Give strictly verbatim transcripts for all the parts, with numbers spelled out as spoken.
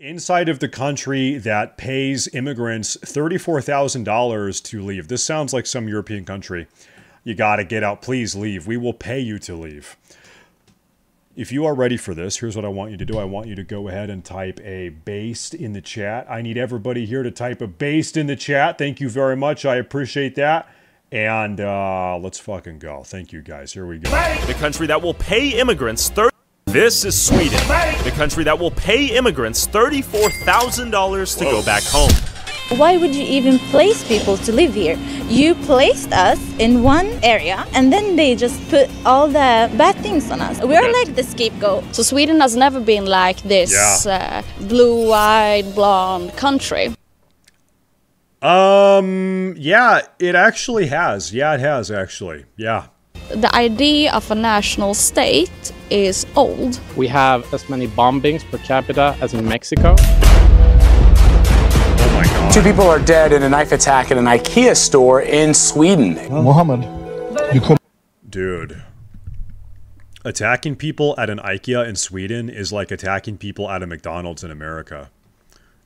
inside of the country that pays immigrants thirty-four thousand dollars to leave. This sounds like some European country. You got to get out. Please leave. We will pay you to leave. If you are ready for this, here's what I want you to do. I want you to go ahead and type a based in the chat. I need everybody here to type a based in the chat. Thank you very much. I appreciate that. And uh, let's fucking go. Thank you, guys. Here we go. The country that will pay immigrants thirty. This is Sweden, the country that will pay immigrants thirty-four thousand dollars to go back home. Why would you even place people to live here? You placed us in one area and then they just put all the bad things on us. We are like the scapegoat. So Sweden has never been like this yeah. uh, blue-eyed, blonde country. Um, yeah, it actually has. Yeah, it has actually. Yeah. The idea of a national state is old. We have as many bombings per capita as in Mexico. Oh my God. Two people are dead in a knife attack at an IKEA store in Sweden. Well, Mohammed, you could. Dude. Attacking people at an IKEA in Sweden is like attacking people at a McDonald's in America.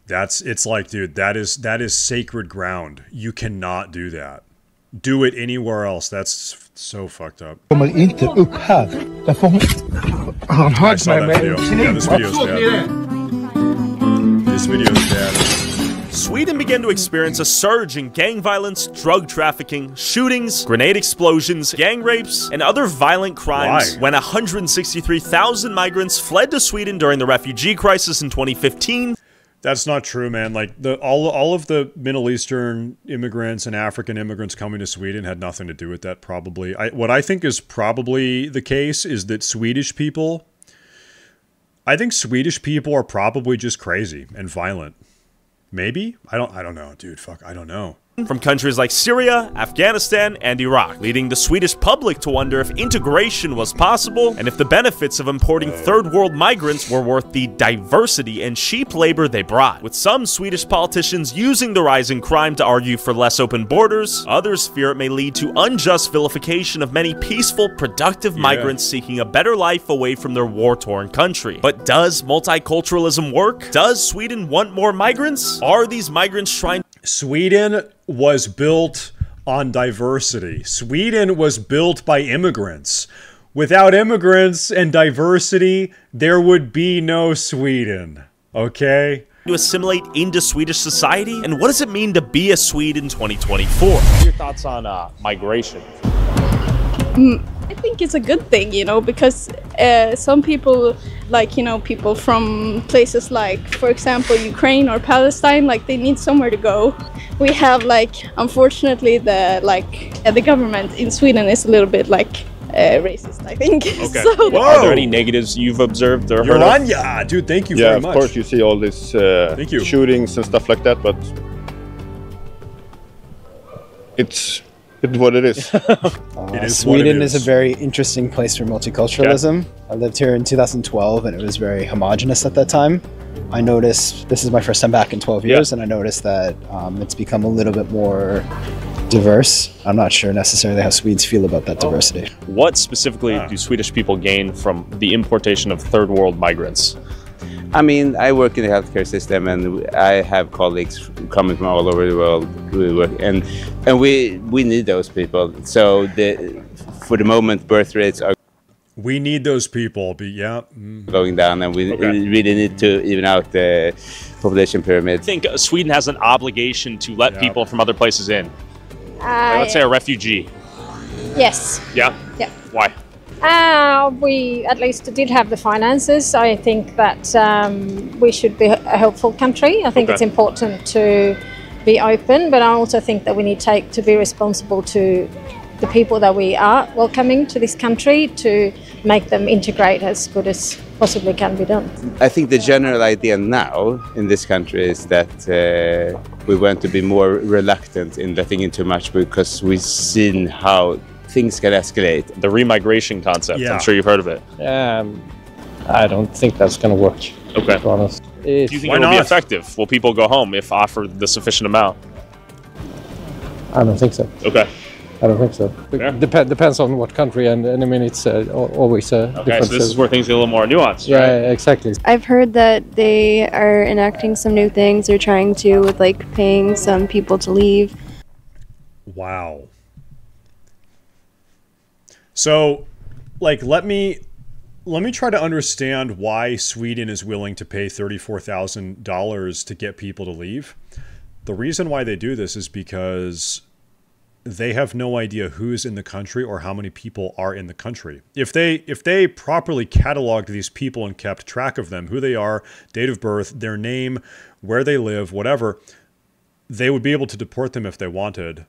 That's, it's like, dude, that is, that is sacred ground. You cannot do that. Do it anywhere else. That's so fucked up. I saw that video. Yeah, this video's bad. This video's bad. Sweden began to experience a surge in gang violence, drug trafficking, shootings, grenade explosions, gang rapes, and other violent crimes. Why? When one hundred sixty-three thousand migrants fled to Sweden during the refugee crisis in twenty fifteen. That's not true, man. Like the all all of the Middle Eastern immigrants and African immigrants coming to Sweden had nothing to do with that, probably. I, what I think is probably the case is that Swedish people, I think Swedish people are probably just crazy and violent. Maybe? I don't I don't know, dude. Fuck, I don't know. From countries like Syria, Afghanistan, and Iraq, leading the Swedish public to wonder if integration was possible and if the benefits of importing third world migrants were worth the diversity and cheap labor they brought. With some Swedish politicians using the rise in crime to argue for less open borders, others fear it may lead to unjust vilification of many peaceful, productive yeah. migrants seeking a better life away from their war-torn country. But does multiculturalism work? Does Sweden want more migrants? Are these migrants trying to Sweden was built on diversity. Sweden was built by immigrants. Without immigrants and diversity, there would be no Sweden. Okay? To assimilate into Swedish society? And what does it mean to be a Swede in twenty twenty-four? What are your thoughts on uh, migration? Mm, I think it's a good thing, you know, because uh, some people, like, you know, people from places like, for example, Ukraine or Palestine, like, they need somewhere to go. We have, like, unfortunately, the, like, uh, the government in Sweden is a little bit, like, uh, racist, I think. Okay. So, whoa. Are there any negatives you've observed or heard of? Yolanya, dude, thank you yeah, very much. Yeah, of course, you see all these uh, shootings and stuff like that, but it's... It's what it is. uh, it is Sweden what it is. is a very interesting place for multiculturalism. Okay. I lived here in two thousand twelve and it was very homogenous at that time. I noticed, this is my first time back in twelve years, yeah. and I noticed that um, it's become a little bit more diverse. I'm not sure necessarily how Swedes feel about that oh. diversity. What specifically uh. do Swedish people gain from the importation of third world migrants? I mean, I work in the healthcare system, and I have colleagues coming from all over the world who work, and and we we need those people. So the for the moment, birth rates are. We need those people, but yeah, mm. going down, and we okay. really need to even out the population pyramid. I think Sweden has an obligation to let yeah. people from other places in. Uh, Let's say a refugee. Yes. Yeah. Yeah. Why? Uh, we at least did have the finances. I think that um, we should be a helpful country. I think okay. it's important to be open, but I also think that we need to take to be responsible to the people that we are welcoming to this country to make them integrate as good as possibly can be done. I think the general idea now in this country is that uh, we want to be more reluctant in letting in too much because we've seen how things can escalate. The remigration concept, yeah. I'm sure you've heard of it. Um, I don't think that's going to work, okay. to be honest. If, Do you think it will be effective? Will people go home if offered the sufficient amount? I don't think so. Okay. I don't think so. Yeah. Dep depends on what country, and, and I mean, it's uh, always a difference. Okay, so this is where things get a little more nuanced, yeah, right? Yeah, exactly. I've heard that they are enacting some new things, or trying to, with like paying some people to leave. Wow. So, like, let me let me try to understand why Sweden is willing to pay thirty-four thousand dollars to get people to leave. The reason why they do this is because they have no idea who's in the country or how many people are in the country. If they if they properly cataloged these people and kept track of them, who they are, date of birth, their name, where they live, whatever, they would be able to deport them if they wanted,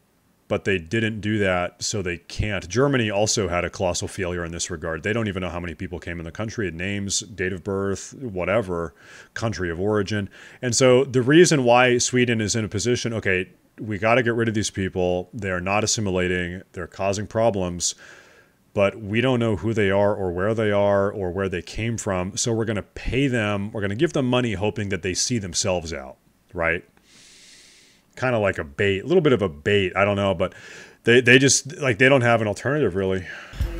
but they didn't do that, so they can't. Germany also had a colossal failure in this regard. They don't even know how many people came in the country, names, date of birth, whatever, country of origin. And so the reason why Sweden is in a position, okay, we got to get rid of these people. They are not assimilating. They're causing problems, but we don't know who they are or where they are or where they came from. So we're going to pay them. We're going to give them money hoping that they see themselves out, right? Kind of like a bait, a little bit of a bait. I don't know, but they, they just, like, they don't have an alternative, really.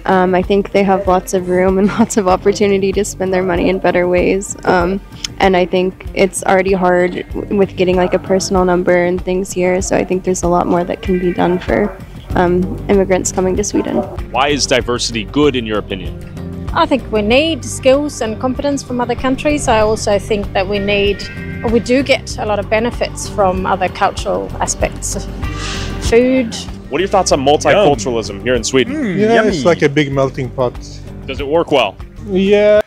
Um, I think they have lots of room and lots of opportunity to spend their money in better ways. Um, and I think it's already hard with getting like a personal number and things here. So I think there's a lot more that can be done for um, immigrants coming to Sweden. Why is diversity good in your opinion? I think we need skills and competence from other countries. I also think that we need, or we do get a lot of benefits from other cultural aspects. Food. What are your thoughts on multiculturalism Yum. here in Sweden? Mm, yeah, Yummy. It's like a big melting pot. Does it work well? Yeah.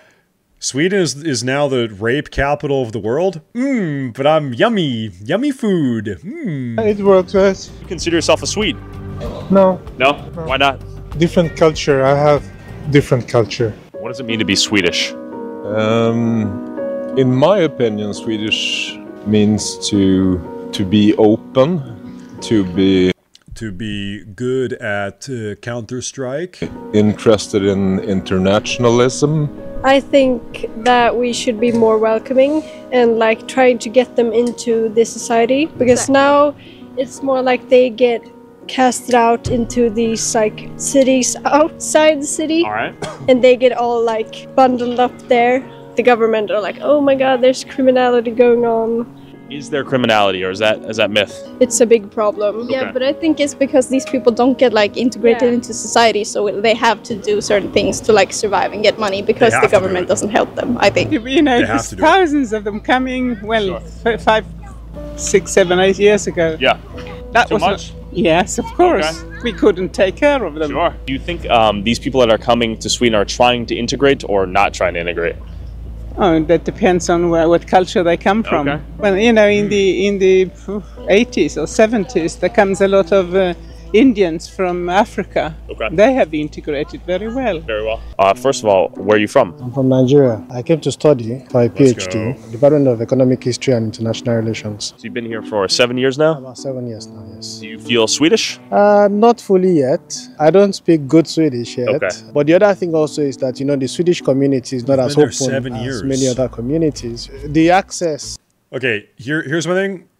Sweden is, is now the rape capital of the world. Mmm, but I'm yummy. Yummy food. Mmm. It works, yes. You consider yourself a Swede? No. No? No. Why not? Different culture. I have different culture. What does it mean to be Swedish? Um, in my opinion, Swedish means to to be open, to be to be good at uh, Counter-Strike, interested in internationalism. I think that we should be more welcoming and like trying to get them into this society, because now it's more like they get casted out into these like cities outside the city. All right. And they get all like bundled up there. The government are like, oh my god, there's criminality going on. Is there criminality, or is that is that myth? It's a big problem. Yeah, okay. But I think it's because these people don't get like integrated yeah. into society, so they have to do certain things to like survive and get money, because the government do doesn't help them, I think. You know, there's thousands of them coming, well, sure. five, six, seven, eight years ago. Yeah. That Too was much? Yes, of course. Okay. We couldn't take care of them. Sure. Do you think um, these people that are coming to Sweden are trying to integrate or not trying to integrate? Oh, that depends on where, what culture they come from. Okay. Well, you know, in the in the eighties or seventies, there comes a lot of uh, Indians from Africa. Okay. They have integrated very well. Very well. Uh, first of all, where are you from? I'm from Nigeria. I came to study for a PhD, Department of Economic History and International Relations. So you've been here for seven years now? About seven years now, yes. Do you feel Swedish? Uh, not fully yet. I don't speak good Swedish yet. Okay. But the other thing also is that, you know, the Swedish community is not as open as many other communities. The access. Okay, here, here's my thing.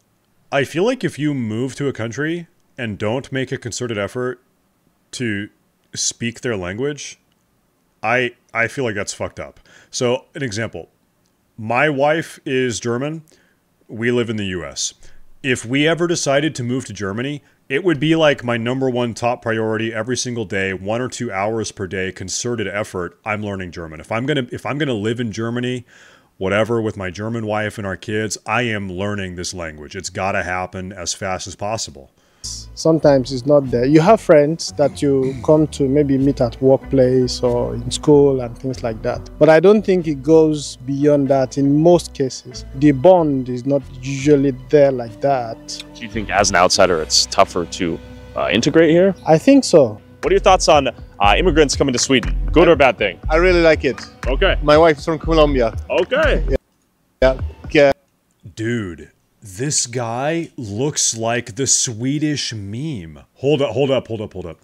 I feel like if you move to a country and don't make a concerted effort to speak their language, I I feel like that's fucked up. So an example, my wife is German. We live in the U S. If we ever decided to move to Germany, it would be like my number one top priority every single day, one or two hours per day, concerted effort. I'm learning German. If I'm gonna if I'm gonna live in Germany, whatever, with my German wife and our kids, I am learning this language. It's gotta happen as fast as possible. Sometimes it's not there. You have friends that you come to maybe meet at workplace or in school and things like that. But I don't think it goes beyond that in most cases. The bond is not usually there like that. Do you think as an outsider it's tougher to uh, integrate here? I think so. What are your thoughts on uh, immigrants coming to Sweden? Good I, or bad thing? I really like it. Okay. My wife's from Colombia. Okay. Yeah. Yeah. Dude. This guy looks like the Swedish meme. Hold up, hold up, hold up, hold up.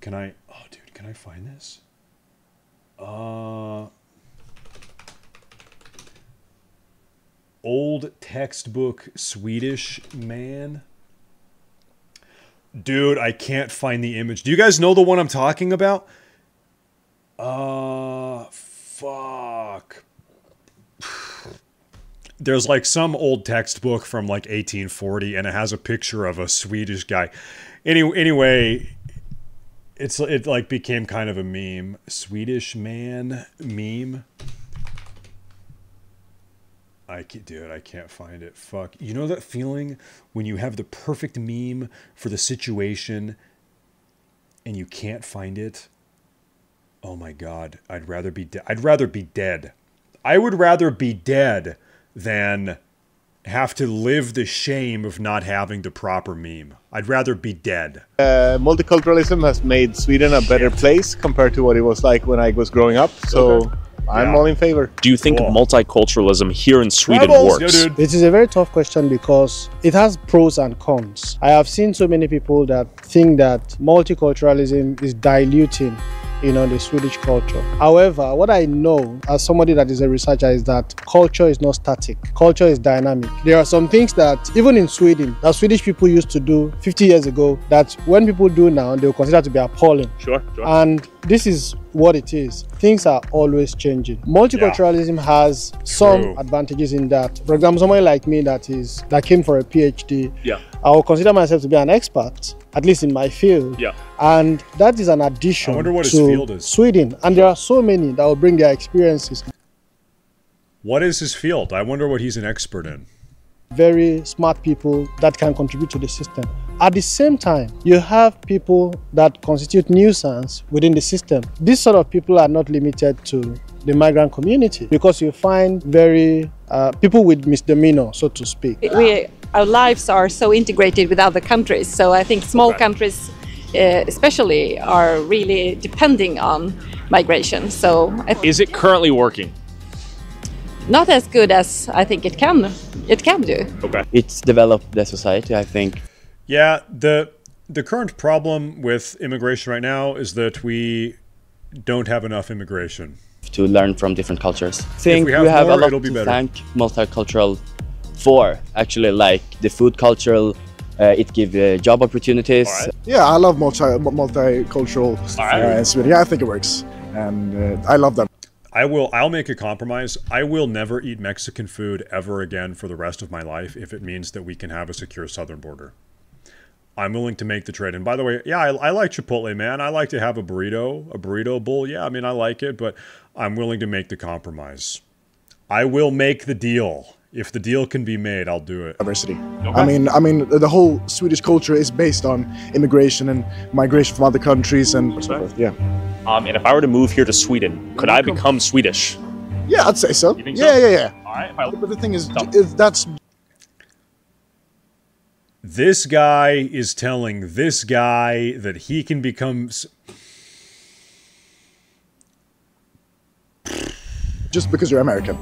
Can I, oh dude, can I find this? Uh, old textbook Swedish man. Dude, I can't find the image. Do you guys know the one I'm talking about? Uh, fuck. There's like some old textbook from like eighteen forty, and it has a picture of a Swedish guy. Any, anyway, it's it like became kind of a meme. Swedish man meme. I can't, dude, I can't find it. Fuck. You know that feeling when you have the perfect meme for the situation and you can't find it? Oh my God. I'd rather be dead. I'd rather be dead. I would rather be dead than have to live the shame of not having the proper meme. I'd rather be dead. Uh, multiculturalism has made Sweden a better Shit. place compared to what it was like when I was growing up. So... Okay. I'm yeah. all in favor. Do you think cool. multiculturalism here in Sweden Rebels. works? Yeah, it is a very tough question because it has pros and cons. I have seen so many people that think that multiculturalism is diluting, you know, the Swedish culture. However, what I know as somebody that is a researcher is that culture is not static. Culture is dynamic. There are some things that even in Sweden, that Swedish people used to do fifty years ago, that when people do now, they will consider to be appalling. Sure, sure. And this is what it is. Things are always changing. Multiculturalism yeah. has some True. advantages in that. For example, somebody like me that is that came for a PhD, yeah. I will consider myself to be an expert, at least in my field. Yeah. And that is an addition I wonder what to his field is. Sweden. And there are so many that will bring their experiences. What is his field? I wonder what he's an expert in. Very smart people that can contribute to the system. At the same time, you have people that constitute nuisance within the system. These sort of people are not limited to the migrant community because you find very uh, people with misdemeanor, so to speak. We, our lives are so integrated with other countries, so I think small right. countries uh, especially are really depending on migration. So, I Is it currently working? Not as good as I think it can it can do. Okay. It's developed the society, I think. Yeah, the the current problem with immigration right now is that we don't have enough immigration. To learn from different cultures. I think we have, we have more, a lot to better. thank multicultural for, actually, like the food culture. Uh, it gives uh, job opportunities. Right. Yeah, I love multi multicultural. Right. Uh, Sweden. Yeah, I think it works. And uh, I love that. I will, I'll make a compromise. I will never eat Mexican food ever again for the rest of my life if it means that we can have a secure southern border. I'm willing to make the trade. And by the way, yeah, I, I like Chipotle, man. I like to have a burrito, a burrito bowl. Yeah, I mean, I like it, but I'm willing to make the compromise. I will make the deal. If the deal can be made, I'll do it. Diversity. Okay. I mean, I mean, the whole Swedish culture is based on immigration and migration from other countries and What's so forth. Yeah. Um, and if I were to move here to Sweden, could I become Swedish? Yeah, I'd say so. You think yeah, so? yeah, yeah, yeah. All right. If I... But the thing is, is, that's... This guy is telling this guy that he can become... Just because you're American.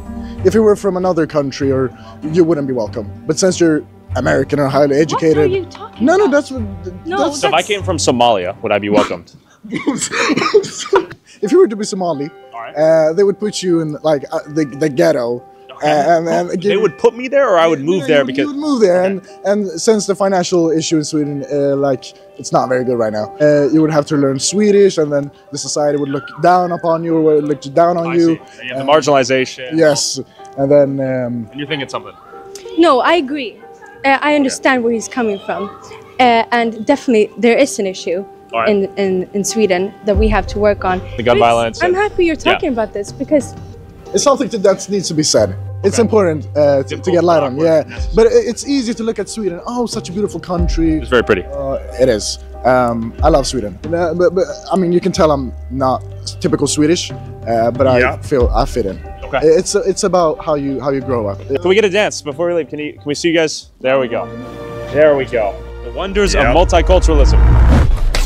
If you were from another country, or you wouldn't be welcome. But since you're American or highly educated... What are you talking no, about? No, that's what... No, that's... So if I came from Somalia, would I be welcomed? If you were to be Somali, right. uh, they would put you in like uh, the, the ghetto. Okay. And, and, and they would put me there, or I would move yeah, there you, because you would move there. Okay. And and since the financial issue in Sweden, uh, like it's not very good right now, uh, you would have to learn Swedish, and then the society would look down upon you, or look down on I you. See. You have and, the marginalization. Yes, and then. Um, and you're thinking something. No, I agree. Uh, I understand yeah. where he's coming from, uh, and definitely there is an issue. Right. In, in, in Sweden that we have to work on. The gun violence. I'm happy you're talking yeah. about this because... It's something that, that needs to be said. Okay. It's important uh, to, to get light on, yeah. But it's easy to look at Sweden. Oh, such a beautiful country. It's very pretty. Uh, it is. Um, I love Sweden. Uh, but, but I mean, you can tell I'm not typical Swedish, uh, but I yeah. feel I fit in. Okay. It's it's about how you how you grow up. Can we get a dance before we leave? Can, you, can we see you guys? There we go. There we go. The wonders yeah. of multiculturalism.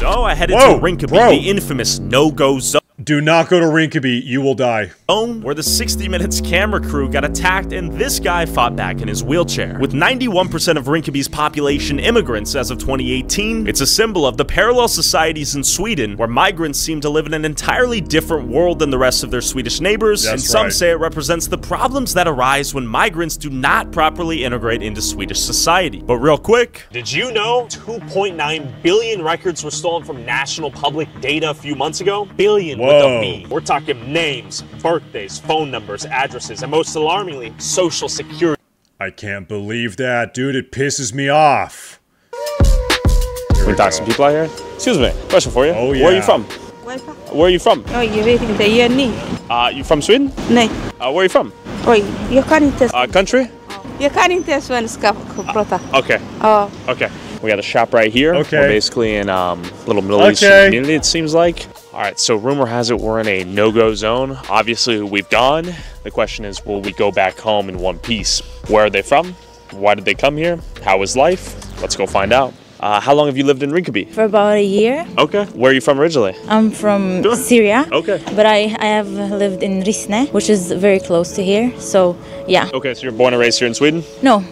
So I headed Whoa, to Rinkeby, the infamous no-go zone. Do not go to Rinkeby, you will die. Own, where the sixty minutes camera crew got attacked and this guy fought back in his wheelchair. With ninety-one percent of Rinkeby's population immigrants as of twenty eighteen, it's a symbol of the parallel societies in Sweden where migrants seem to live in an entirely different world than the rest of their Swedish neighbors, That's and some right. say it represents the problems that arise when migrants do not properly integrate into Swedish society. But real quick, did you know two point nine billion records were stolen from national public data a few months ago? Billion. What? With a B. We're talking names, birthdays, phone numbers, addresses, and most alarmingly, social security. I can't believe that, dude. It pisses me off. Here we got some people out here. Excuse me, question for you. Oh, yeah. Where are you from? Where are you from? No, you vet inte. Jag är ny. Uh, you from Sweden? Nej. Uh, where are you from? Oj, jag kan inte. Uh, country? Jag kan inte svenska, prata. Okay. Oh. Okay. We got a shop right here. Okay. We're basically in um, little Middle okay. Eastern community, it seems like. All right, so rumor has it we're in a no-go zone. Obviously, we've gone. The question is, will we go back home in one piece? Where are they from? Why did they come here? How is life? Let's go find out. Uh, how long have you lived in Rinkeby? For about a year. Okay. Where are you from originally? I'm from Duh. Syria. Okay. But I, I have lived in Rissne, which is very close to here, so yeah. Okay, so you're born and raised here in Sweden? No.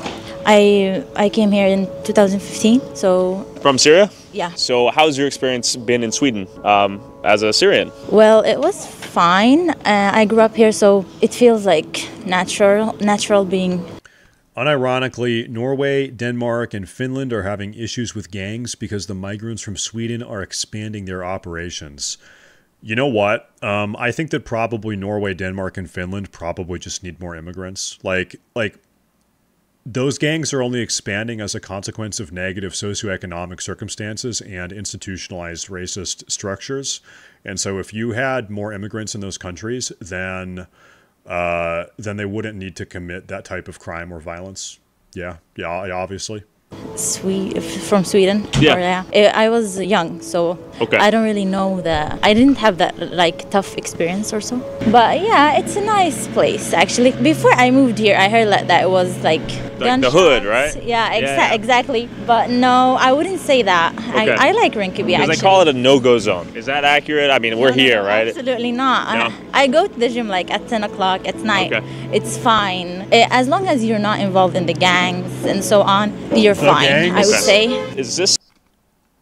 I I came here in two thousand fifteen, so... From Syria? Yeah. So how's your experience been in Sweden um, as a Syrian? Well, it was fine. Uh, I grew up here, so it feels like natural, natural being... Unironically, Norway, Denmark, and Finland are having issues with gangs because the migrants from Sweden are expanding their operations. You know what? Um, I think that probably Norway, Denmark, and Finland probably just need more immigrants. Like, like... Those gangs are only expanding as a consequence of negative socioeconomic circumstances and institutionalized racist structures. And so if you had more immigrants in those countries, then uh, then they wouldn't need to commit that type of crime or violence. Yeah, yeah, obviously. Swe- from Sweden? Yeah. Or, uh, I was young, so okay. I don't really know the... I didn't have that, like, tough experience or so. But yeah, it's a nice place, actually. Before I moved here, I heard that, that it was, like... Like the hood, right? Yeah, exa yeah, yeah, exactly. But no, I wouldn't say that. Okay. I, I like Rinkeby, actually. Because they call it a no-go zone. Is that accurate? I mean, no, we're no, here, no, right? Absolutely not. No. I, I go to the gym like at ten o'clock at night. Okay. It's fine. As long as you're not involved in the gangs and so on, you're fine, okay. I would say. Is this...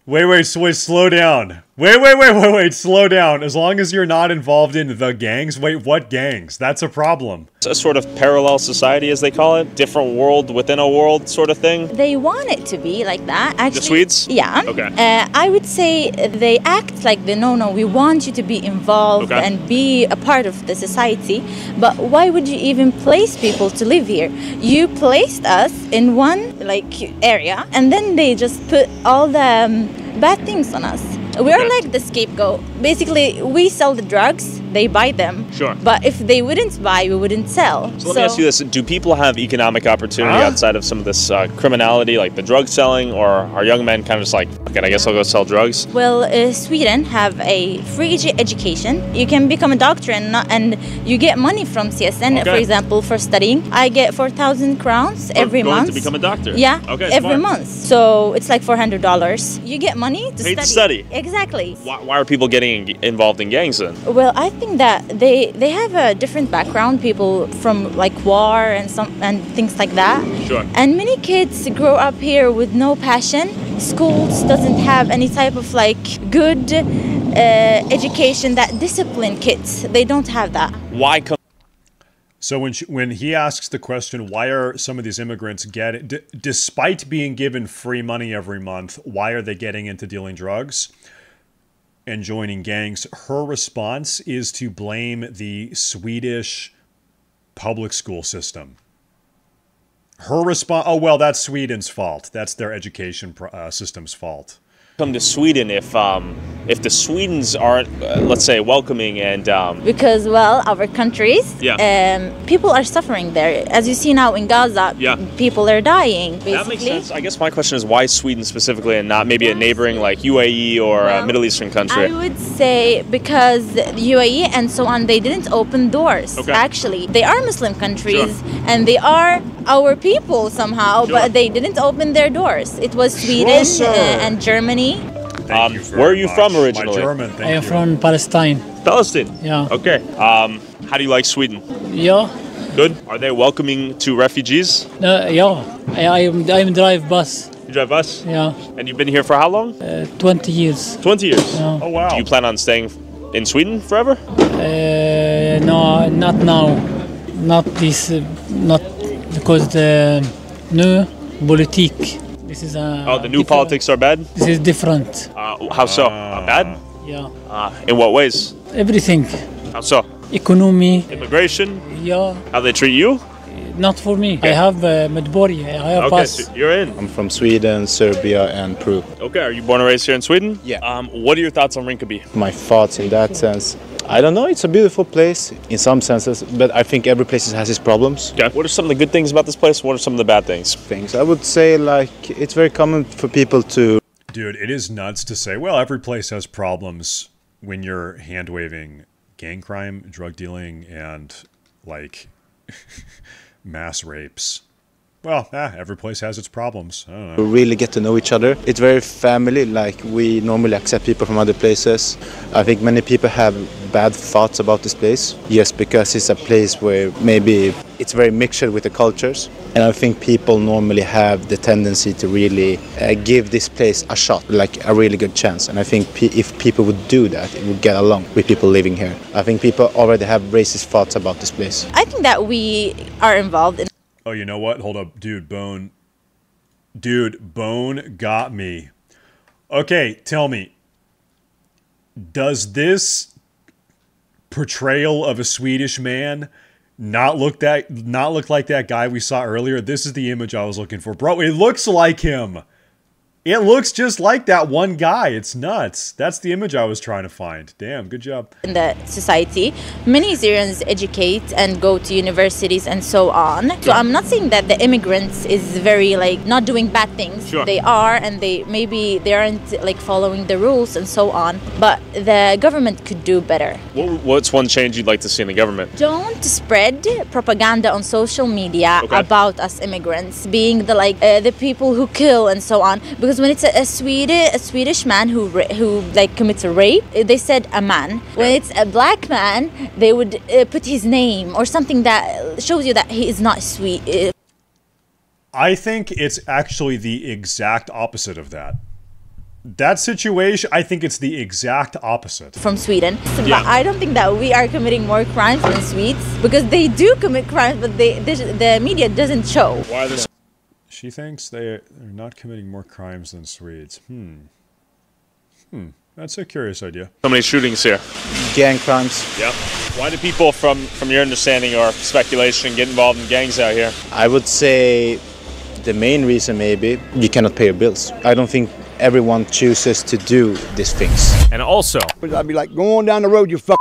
Wait, wait, wait, slow down. Wait, wait, wait, wait, wait, slow down. As long as you're not involved in the gangs, wait, what gangs? That's a problem. It's a sort of parallel society, as they call it. Different world within a world sort of thing. They want it to be like that, actually. The Swedes? Yeah. Okay. Uh, I would say they act like, the no, no, we want you to be involved okay. and be a part of the society. But why would you even place people to live here? You placed us in one, like, area, and then they just put all the... Um, bad things on us. We're okay. like the scapegoat. Basically, we sell the drugs, they buy them. Sure. But if they wouldn't buy, we wouldn't sell. So, so let me ask you this. Do people have economic opportunity huh? outside of some of this uh, criminality, like the drug selling, or are young men kind of just like, okay, I guess I'll go sell drugs? Well, uh, Sweden have a free education. You can become a doctor and, not, and you get money from C S N, okay. for example, for studying. I get four thousand crowns every going month. To become a doctor? Yeah, okay, every smart. month. So it's like four hundred dollars. You get money. Money to study. to study. Exactly. Why, why are people getting involved in gangs then? Well, I think that they they have a different background. People from like war and some and things like that. Sure. And many kids grow up here with no passion. Schools doesn't have any type of like good uh, education that discipline kids. They don't have that. Why come? So when, she, when he asks the question, why are some of these immigrants getting, d despite being given free money every month, why are they getting into dealing drugs and joining gangs? Her response is to blame the Swedish public school system. Her response, oh, well, that's Sweden's fault. That's their education uh, system's fault. Come to Sweden if um, if the Swedes aren't, uh, let's say, welcoming and... Um because, well, our countries, yeah. um, people are suffering there. As you see now in Gaza, yeah. people are dying, basically. That makes sense. I guess my question is why Sweden specifically and not maybe a neighboring like U A E or well, a Middle Eastern country? I would say because U A E and so on, they didn't open doors, okay. actually. They are Muslim countries sure. and they are our people somehow, sure. but they didn't open their doors. It was Sweden sure, uh, and Germany. Um, where are you much. from originally? My German, thank I am you. from Palestine. Palestine. Yeah. Okay. Um, how do you like Sweden? Yeah. Good. Are they welcoming to refugees? Uh, yeah. I I'm, I'm drive bus. You drive bus? Yeah. And you've been here for how long? Uh, Twenty years. Twenty years. Yeah. Oh wow. Do you plan on staying in Sweden forever? Uh, no, not now. Not this. Uh, not because the new politique. This is a. Oh, the new politics are bad? This is different. Uh, how so? Uh, bad? Yeah. Uh, in what ways? Everything. How so? Economy. Immigration? Yeah. How they treat you? Not for me. Okay. I have uh, Medborgare. I have okay, pass. So you're in. I'm from Sweden, Serbia, and Peru. Okay, are you born and raised here in Sweden? Yeah. Um, what are your thoughts on Rinkeby? My thoughts in that sense, I don't know. It's a beautiful place in some senses, but I think every place has its problems. Okay. What are some of the good things about this place? What are some of the bad things? Things I would say, like it's very common for people to. Dude, it is nuts to say. Well, every place has problems when you're hand waving gang crime, drug dealing, and like. Mass rapes. Well, ah, every place has its problems. I don't know. We really get to know each other. It's very family, like we normally accept people from other places. I think many people have bad thoughts about this place. Yes, because it's a place where maybe it's very mixed with the cultures. And I think people normally have the tendency to really uh, give this place a shot, like a really good chance. And I think pe if people would do that, it would get along with people living here. I think people already have racist thoughts about this place. I think that we are involved in... Oh, you know what? Hold up, dude, Bone. Dude, Bone got me. Okay, tell me. Does this portrayal of a Swedish man not look that not look like that guy we saw earlier? This is the image I was looking for. Bro, it looks like him. It looks just like that one guy. It's nuts. That's the image I was trying to find. Damn, good job. In the society, many Syrians educate and go to universities and so on. So I'm not saying that the immigrants is very like not doing bad things. Sure. They are, and they maybe they aren't like following the rules and so on. But the government could do better. What, what's one change you'd like to see in the government? Don't spread propaganda on social media okay. about us immigrants being the like uh, the people who kill and so on, because. When it's a, a Swedish a Swedish man who who like commits a rape, they said a man. When it's a black man, they would uh, put his name or something that shows you that he is not Swedish. I think it's actually the exact opposite of that. That situation, I think it's the exact opposite. From Sweden. So, yeah. But I don't think that we are committing more crimes than Swedes, because they do commit crimes, but they, they the media doesn't show. Why are there She thinks they're not committing more crimes than Swedes. Hmm. Hmm. That's a curious idea. So many shootings here. Gang crimes. Yeah. Why do people, from, from your understanding or speculation, get involved in gangs out here? I would say the main reason maybe you cannot pay your bills. I don't think everyone chooses to do these things. And also... I'd be like, go on down the road, you fuck.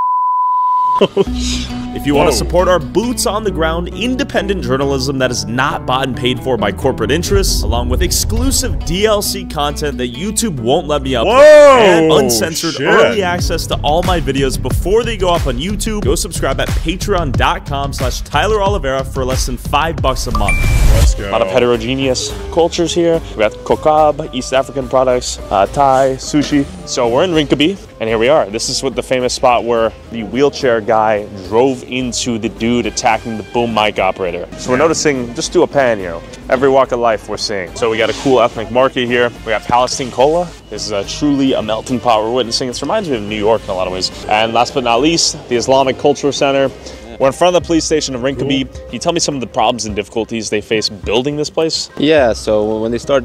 If you Whoa. want to support our boots on the ground independent journalism that is not bought and paid for by corporate interests, along with exclusive D L C content that YouTube won't let me upload, Whoa, and uncensored shit. early access to all my videos before they go up on YouTube, go subscribe at patreon dot com slash Tyler Oliveira for less than five bucks a month. Let's go. A lot of heterogeneous cultures here. We got kokab, East African products, uh, Thai, sushi. So we're in Rinkeby, and here we are. This is what the famous spot where the wheelchair guy drove into the dude attacking the boom mic operator. So we're noticing, just do a pan here, every walk of life we're seeing. So we got a cool ethnic market here. We got Palestine cola. This is a truly a melting pot we're witnessing. This reminds me of New York in a lot of ways. And last but not least, the Islamic Cultural Center. We're in front of the police station of Rinkeby. Can you tell me some of the problems and difficulties they face building this place? Yeah, so when they started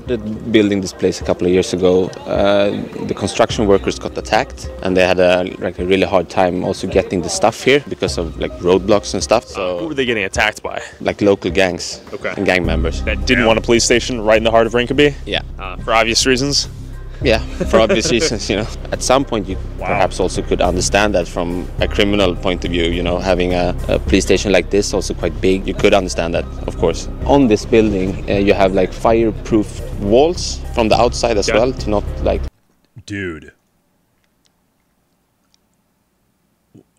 building this place a couple of years ago, uh, the construction workers got attacked, and they had a, like, a really hard time also getting the stuff here because of like roadblocks and stuff. So uh, who were they getting attacked by? Like local gangs okay. and gang members. That didn't yeah. want a police station right in the heart of Rinkeby? Yeah. Uh, for obvious reasons? Yeah, for obvious reasons, you know. At some point, you wow. perhaps also could understand that from a criminal point of view, you know, having a, a police station like this, also quite big, you could understand that, of course. On this building, uh, you have like fireproof walls from the outside as yeah. well, to not like... Dude.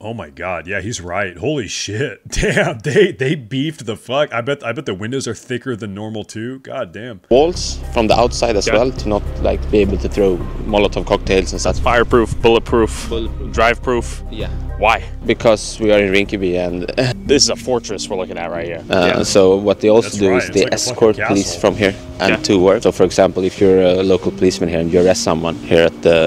Oh my God, yeah, he's right. Holy shit. Damn, they they beefed the fuck. I bet I bet the windows are thicker than normal too. God damn. Walls from the outside as yeah. well, to not like be able to throw Molotov cocktails and such. Fireproof, bulletproof, bulletproof. drive-proof. Yeah. Why? Because we are in Rinkeby and... This is a fortress we're looking at right here. Uh, yeah. So what they also That's do right. is they like escort police from here and yeah. to work. So for example, if you're a local policeman here and you arrest someone here at the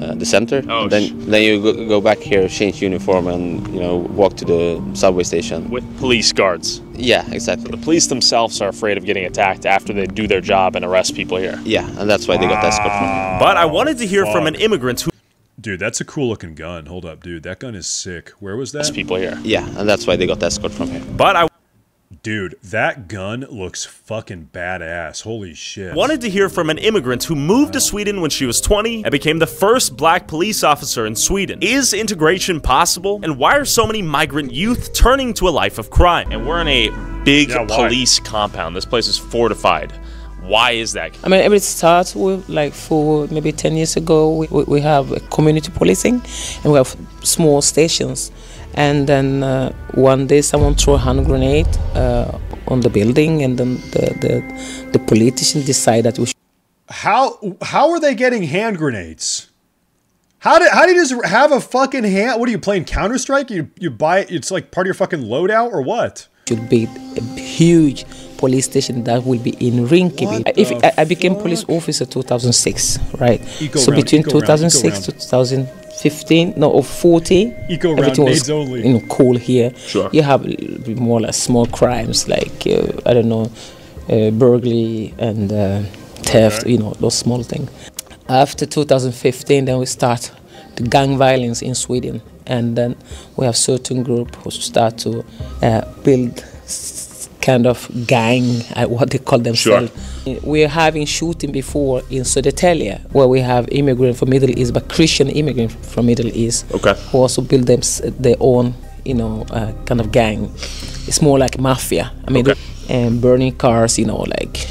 uh, the center, oh, then then you go, go back here, change uniform and, you know, walk to the subway station. With police guards? Yeah, exactly. So the police themselves are afraid of getting attacked after they do their job and arrest people here. Yeah, and that's why they got the escort from here. But I wanted to hear Fuck. from an immigrant who... Dude, that's a cool looking gun. Hold up, dude. That gun is sick. Where was that? There's people here. Yeah, and that's why they got the escort from here. But I... Dude, that gun looks fucking badass. Holy shit. Wanted to hear from an immigrant who moved wow. to Sweden when she was twenty and became the first black police officer in Sweden. Is integration possible? And why are so many migrant youth turning to a life of crime? And we're in a big yeah, police compound. This place is fortified. Why is that? I mean, it starts with, like, for maybe ten years ago, we, we have community policing and we have small stations. And then uh, one day someone threw a hand grenade uh, on the building, and then the, the, the politician decided that we should... How, how are they getting hand grenades? How do, how do you just have a fucking hand... What are you playing, Counter-Strike? You, you buy it, it's like part of your fucking loadout or what? Should be a huge... police station that will be in Rinkeby. If I, I became police officer two thousand six, right? Eco so round, between two thousand six round, to two thousand fifteen, no, or fourteen, Eco everything round, was only. You know, cool here. Sure. You have more like small crimes like, uh, I don't know, uh, burglary and uh, theft, right. you know, those small things. After two thousand fifteen, then we start the gang violence in Sweden. And then we have certain group who start to uh, build kind of gang, uh, what they call themselves. Sure. We're having shooting before in Södertälje, where we have immigrants from Middle East, but Christian immigrants from Middle East, okay. who also build them their own, you know, uh, kind of gang. It's more like mafia. I mean, okay. and burning cars, you know, like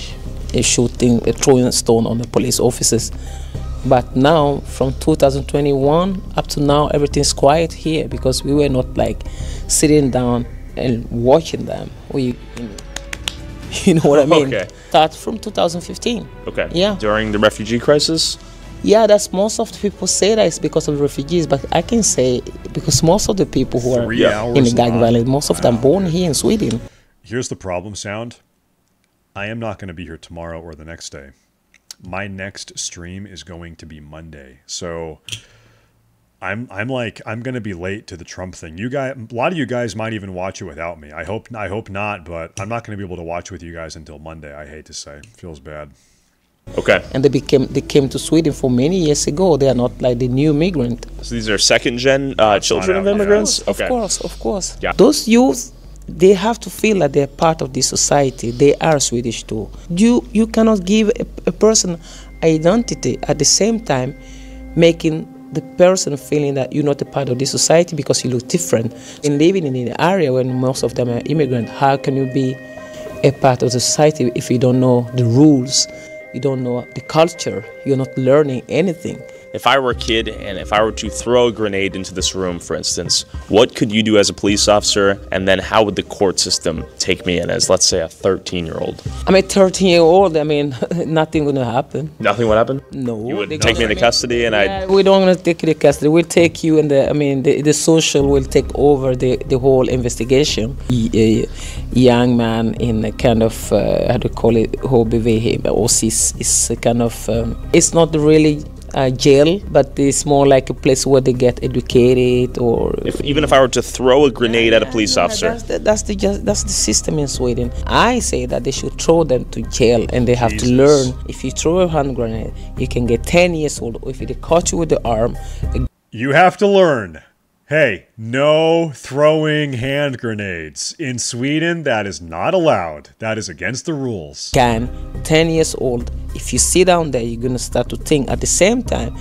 uh, shooting, uh, throwing a stone on the police officers. But now, from two thousand twenty-one up to now, everything's quiet here because we were not like sitting down and watching them. We, you know what I mean? Okay. Start from two thousand fifteen. Okay. Yeah. During the refugee crisis? Yeah, that's most of the people say that it's because of refugees, but I can say because most of the people who are in the gang violence, most of them born here in Sweden. Here's the problem sound. I am not going to be here tomorrow or the next day. My next stream is going to be Monday. So... I'm I'm like I'm gonna be late to the Trump thing. You guys, a lot of you guys might even watch it without me. I hope I hope not, but I'm not gonna be able to watch with you guys until Monday. I hate to say, it feels bad. Okay. And they became they came to Sweden for many years ago. They are not like the new migrant. So these are second gen uh, children of immigrants. Of course, okay. of course, of course. Yeah. Those youth, they have to feel that they're part of this society. They are Swedish too. You you cannot give a, a person identity at the same time, making the person feeling that you're not a part of this society because you look different. In living in an area where most of them are immigrant, how can you be a part of the society if you don't know the rules, you don't know the culture, you're not learning anything? If I were a kid and if I were to throw a grenade into this room, for instance, what could you do as a police officer? And then how would the court system take me in as, let's say, a thirteen-year-old? I'm a thirteen-year-old. I mean, nothing going to happen. Nothing would happen? No. You would take me into custody and yeah, I... We don't want to take you to custody. We'll take you and the, I mean, the, the social will take over the, the whole investigation. A young man in a kind of, uh, how do you call it, hobby, or is, is a kind of, um, it's not really... Uh, jail, but it's more like a place where they get educated, or if, even if I were to throw a grenade yeah, at a police yeah, officer, that's the, that's the that's the system in Sweden. I say that they should throw them to jail, and they have Jesus. to learn. If you throw a hand grenade, you can get ten years old. Or if they caught you with the arm, you have to learn. Hey, no throwing hand grenades. In Sweden, that is not allowed. That is against the rules. Can ten years old, if you sit down there, you're gonna start to think. At the same time,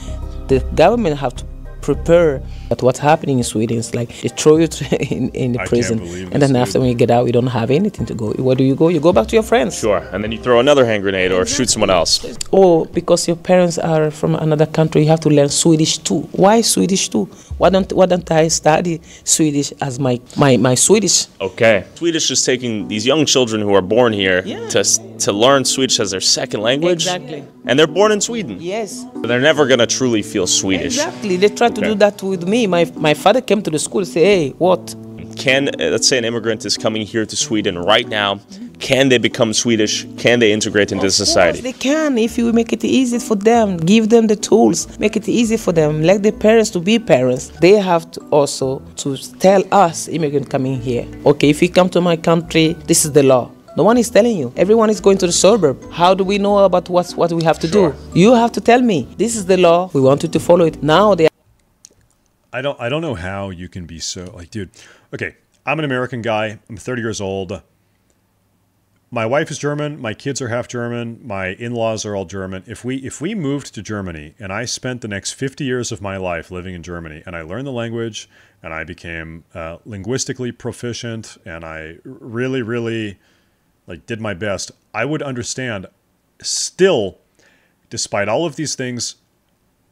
the government have to prepare. But what's happening in Sweden is like they throw you in, in the I prison. And then after, dude, when you get out, you don't have anything to go. Where do you go? You go back to your friends. Sure, and then you throw another hand grenade or shoot someone else. Or because your parents are from another country, you have to learn Swedish too. Why Swedish too? Why don't, why don't I study Swedish as my, my, my Swedish? Okay. Swedish is taking these young children who are born here yeah. to to learn Swedish as their second language. Exactly. And they're born in Sweden. Yes. They're never going to truly feel Swedish. Exactly. They tried to okay. do that with me. My, my father came to the school and said, hey, what? Can, let's say an immigrant is coming here to Sweden right now. Can they become Swedish? Can they integrate into society? They can, if you make it easy for them, give them the tools, make it easy for them, like their parents to be parents. They have to also to tell us, immigrant coming here, okay, if you come to my country, this is the law. No one is telling you. Everyone is going to the suburb. How do we know about what's, what we have to sure. do? You have to tell me, this is the law, we want you to follow it. Now they I don't, I don't know how you can be so, like, dude, okay, I'm an American guy, I'm thirty years old. My wife is German, my kids are half German, my in-laws are all German. If we if we moved to Germany and I spent the next fifty years of my life living in Germany and I learned the language and I became uh, linguistically proficient and I really, really like did my best, I would understand still, despite all of these things,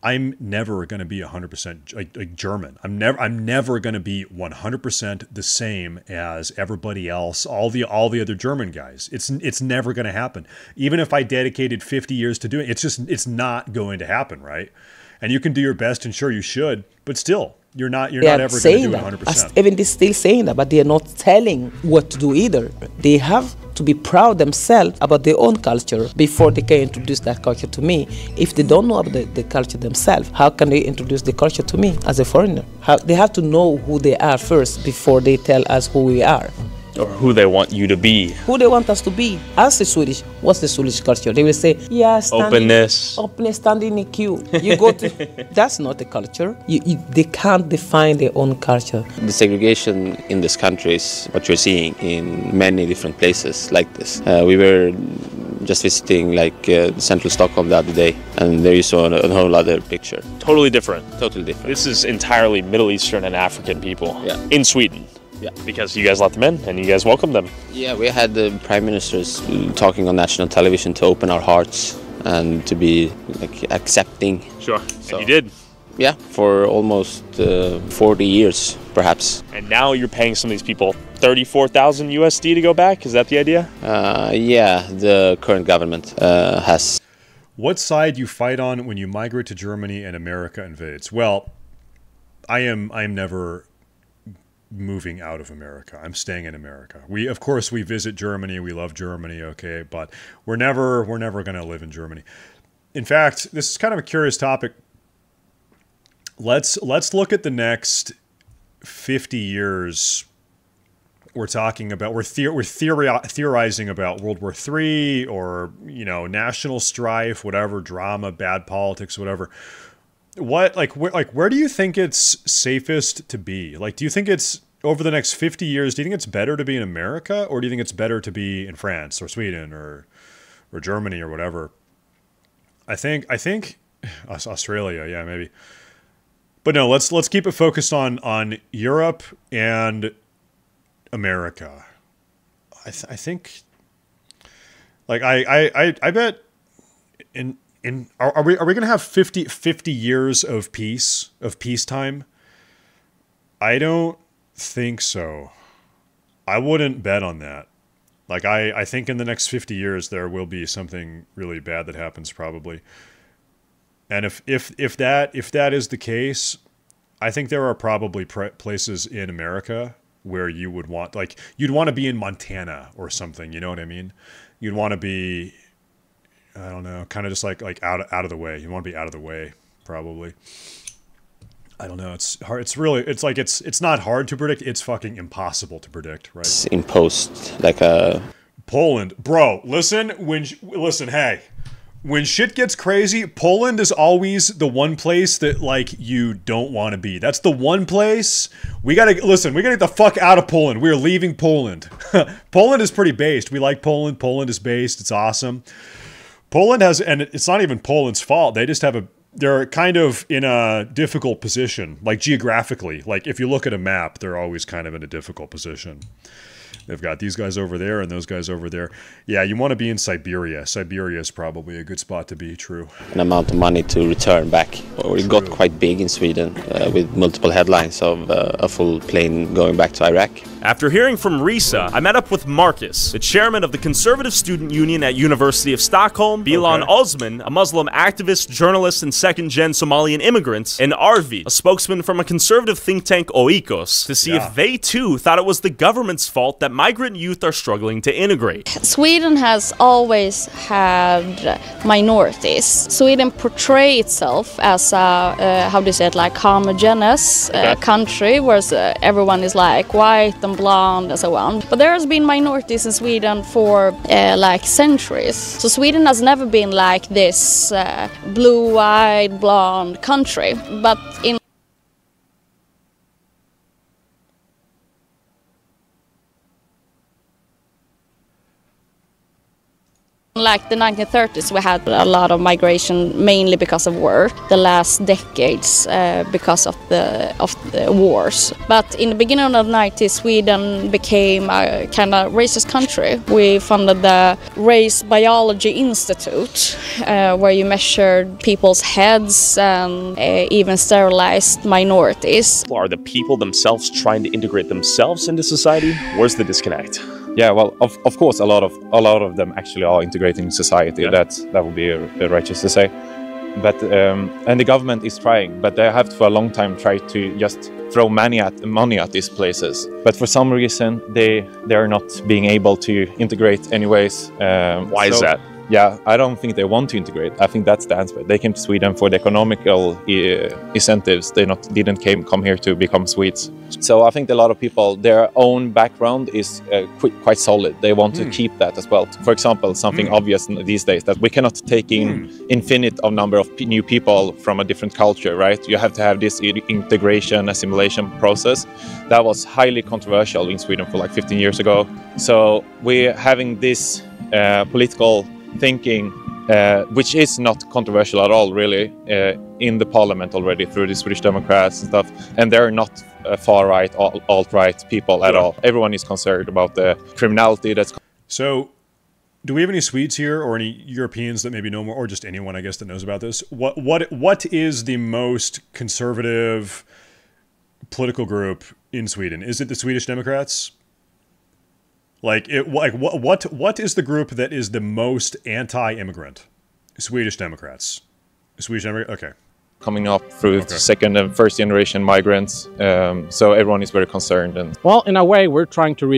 I'm never going to be one hundred percent like, like German. I'm never I'm never going to be one hundred percent the same as everybody else, all the all the other German guys. It's it's never going to happen. Even if I dedicated fifty years to doing it, it's just it's not going to happen, right? And you can do your best and sure you should, but still you're not you're they not ever going to do it one hundred percent. Even they're still saying that, but they're not telling what to do either. They have to be proud themselves about their own culture before they can introduce that culture to me. If they don't know about the, the culture themselves, how can they introduce the culture to me as a foreigner? How, they have to know who they are first before they tell us who we are. Or who they want you to be. Who they want us to be. As the Swedish, what's the Swedish culture? They will say, yeah, standing, openness. Openness, standing in a queue. You go to, that's not the culture. You, you, they can't define their own culture. The segregation in this country is what you're seeing in many different places like this. Uh, we were just visiting like uh, central Stockholm the other day, and there you saw a, a whole other picture. Totally different. Totally different. This is entirely Middle Eastern and African people yeah. in Sweden. Yeah, because you guys let them in and you guys welcomed them. Yeah, we had the prime ministers talking on national television to open our hearts and to be like accepting. Sure, so, and you did. Yeah, for almost uh, forty years, perhaps. And now you're paying some of these people thirty-four thousand U S D to go back. Is that the idea? Uh, yeah, the current government uh, has. What side you fight on when you migrate to Germany and America invades? Well, I am. I am never moving out of America. I'm staying in America. We, of course, we visit Germany. We love Germany, okay, but we're never, we're never going to live in Germany. In fact, this is kind of a curious topic. Let's, let's look at the next fifty years. We're talking about, we're, the, we're theori theorizing about World War Three or, you know, national strife, whatever, drama, bad politics, whatever. What like where like where do you think it's safest to be? Like, do you think it's over the next fifty years? Do you think it's better to be in America, or do you think it's better to be in France or Sweden or or Germany or whatever? I think I think Australia, yeah, maybe. But no, let's let's keep it focused on on Europe and America. I th I think like I I I, I bet in. In, are, are we are we going to have fifty years of peace, of peacetime? I don't think so. I wouldn't bet on that. Like, I, I think in the next fifty years there will be something really bad that happens probably. And if if if that if that is the case, I think there are probably pre places in America where you would want, like, you'd want to be in Montana or something, you know what I mean? You'd want to be, I don't know, kind of just like like out out of the way. You want to be out of the way, probably. I don't know. It's hard. It's really. It's like it's it's not hard to predict. It's fucking impossible to predict, right? It's imposed like a Poland, bro. Listen, when listen, hey, when shit gets crazy, Poland is always the one place that like you don't want to be. That's the one place we gotta listen. We gotta get the fuck out of Poland. We're leaving Poland. Poland is pretty based. We like Poland. Poland is based. It's awesome. Poland has, and it's not even Poland's fault. They just have a, they're kind of in a difficult position, like geographically. Like if you look at a map, they're always kind of in a difficult position. They've got these guys over there and those guys over there. Yeah, you want to be in Siberia. Siberia is probably a good spot to be, true. An amount of money to return back. True. It got quite big in Sweden uh, with multiple headlines of uh, a full plane going back to Iraq. After hearing from Risa, I met up with Marcus, the chairman of the Conservative Student Union at University of Stockholm, Bilan okay. Osman, a Muslim activist, journalist, and second-gen Somalian immigrant, and Arvid, a spokesman from a conservative think tank Oikos, to see yeah. if they too thought it was the government's fault that migrant youth are struggling to integrate. Sweden has always had minorities. Sweden portrays itself as a, uh, how do you say it, like homogeneous okay. uh, country where uh, everyone is like white and blonde and so on. But there has been minorities in Sweden for uh, like centuries. So Sweden has never been like this uh, blue-eyed blonde country. But in like the nineteen thirties, we had a lot of migration, mainly because of war. The last decades, uh, because of the of the wars. But in the beginning of the nineties, Sweden became a kind of racist country. We funded the Race Biology Institute, uh, where you measured people's heads and uh, even sterilized minorities. Are the people themselves trying to integrate themselves into society? Where's the disconnect? Yeah, well, of, of course, a lot of a lot of them actually are integrating in society. Yeah. That that would be righteous to say. But um, and the government is trying, but they have for a long time tried to just throw money at money at these places. But for some reason, they they are not being able to integrate anyways. Um, Why so, is that? Yeah, I don't think they want to integrate. I think that's the answer. They came to Sweden for the economical uh, incentives. They not didn't came come here to become Swedes. So I think a lot of people, their own background is uh, qu quite solid. They want mm. to keep that as well. For example, something mm. obvious these days that we cannot take in mm. infinite of number of p new people from a different culture, right? You have to have this integration, assimilation process. That was highly controversial in Sweden for like fifteen years ago. So we're having this uh, political thinking, uh, which is not controversial at all, really, uh, in the parliament already through the Swedish Democrats and stuff, and they're not uh, far-right, alt-right people at all. Everyone is concerned about the criminality that's... So, do we have any Swedes here, or any Europeans that maybe know more, or just anyone, I guess, that knows about this? What, what, what is the most conservative political group in Sweden? Is it the Swedish Democrats? Like it, like what, what, what is the group that is the most anti-immigrant? Swedish Democrats. Swedish Democrats. Okay. Coming up through okay. second and first generation migrants, um, so everyone is very concerned. And well, in a way, we're trying to